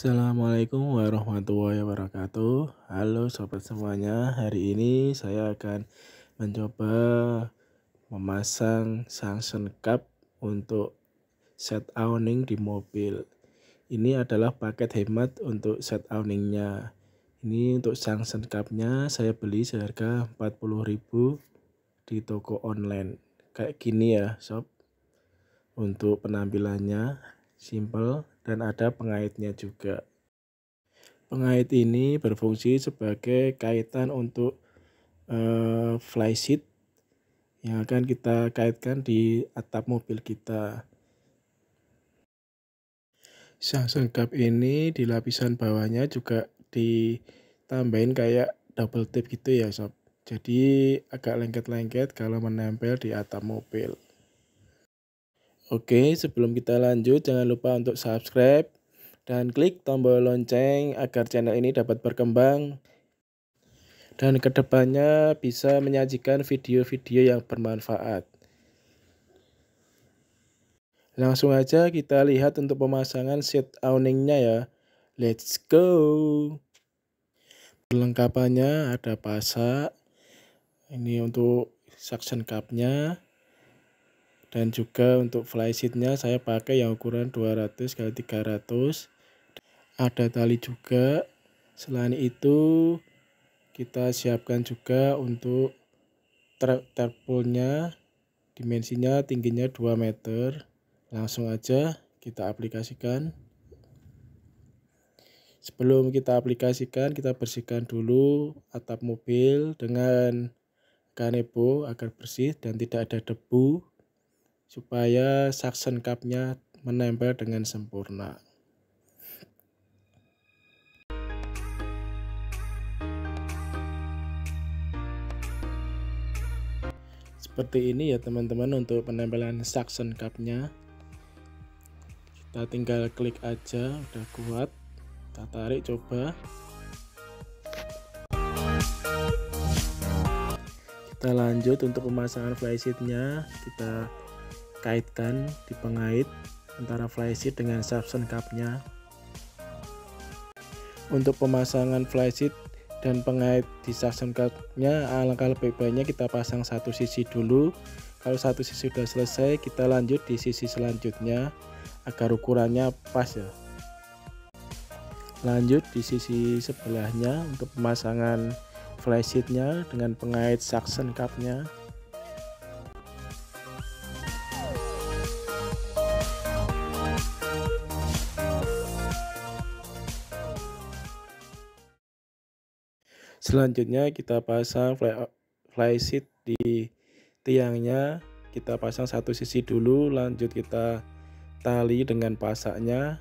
Assalamualaikum warahmatullahi wabarakatuh. Halo sobat semuanya, hari ini saya akan mencoba memasang sunshine cup untuk set awning di mobil. Ini adalah paket hemat untuk set awningnya. Ini untuk sunshine cupnya saya beli seharga 40.000 di toko online. Kayak gini ya sob, untuk penampilannya simple dan ada pengaitnya juga. Pengait ini berfungsi sebagai kaitan untuk fly sheet yang akan kita kaitkan di atap mobil kita. Sunshine cup ini di lapisan bawahnya juga ditambahin kayak double tape gitu ya sob, jadi agak lengket-lengket kalau menempel di atap mobil. Oke, sebelum kita lanjut, jangan lupa untuk subscribe dan klik tombol lonceng agar channel ini dapat berkembang dan kedepannya bisa menyajikan video-video yang bermanfaat. Langsung aja kita lihat untuk pemasangan seat awningnya ya. Let's go! Perlengkapannya ada pasak, ini untuk suction cupnya. Dan juga untuk fly sheetnya saya pakai yang ukuran 200 x 300. Ada tali juga. Selain itu kita siapkan juga untuk tarpaulnya. Dimensinya tingginya 2 meter. Langsung aja kita aplikasikan. Sebelum kita aplikasikan, kita bersihkan dulu atap mobil dengan kanebo agar bersih dan tidak ada debu, supaya sunshine cupnya menempel dengan sempurna. Seperti ini ya teman-teman untuk penempelan sunshine cupnya. Kita tinggal klik aja, udah kuat. Kita tarik coba. Kita lanjut untuk pemasangan fly sheetnya. Kita kaitkan di pengait antara fly sheet dengan sunshine cupnya. Untuk pemasangan fly sheet dan pengait di sunshine cupnya, alangkah lebih baiknya kita pasang satu sisi dulu. Kalau satu sisi sudah selesai, kita lanjut di sisi selanjutnya agar ukurannya pas ya. Lanjut di sisi sebelahnya untuk pemasangan fly sheetnya dengan pengait sunshine cupnya. Selanjutnya kita pasang fly sheet di tiangnya. Kita pasang satu sisi dulu, lanjut kita tali dengan pasaknya.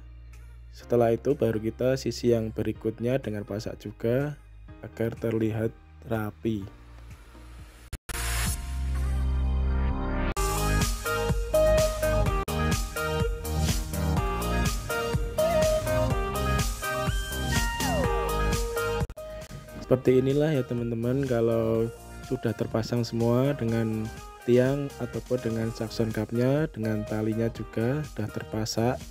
Setelah itu baru kita sisi yang berikutnya dengan pasak juga agar terlihat rapi. Seperti inilah ya teman-teman kalau sudah terpasang semua dengan tiang ataupun dengan sunshine cupnya, dengan talinya juga sudah terpasak.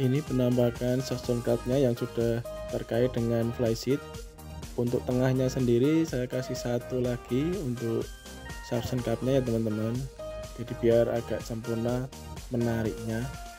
Ini penampakan sunshine cupnya yang sudah terkait dengan fly sheet. Untuk tengahnya sendiri saya kasih satu lagi untuk sunshine cupnya ya teman-teman, jadi biar agak sempurna menariknya.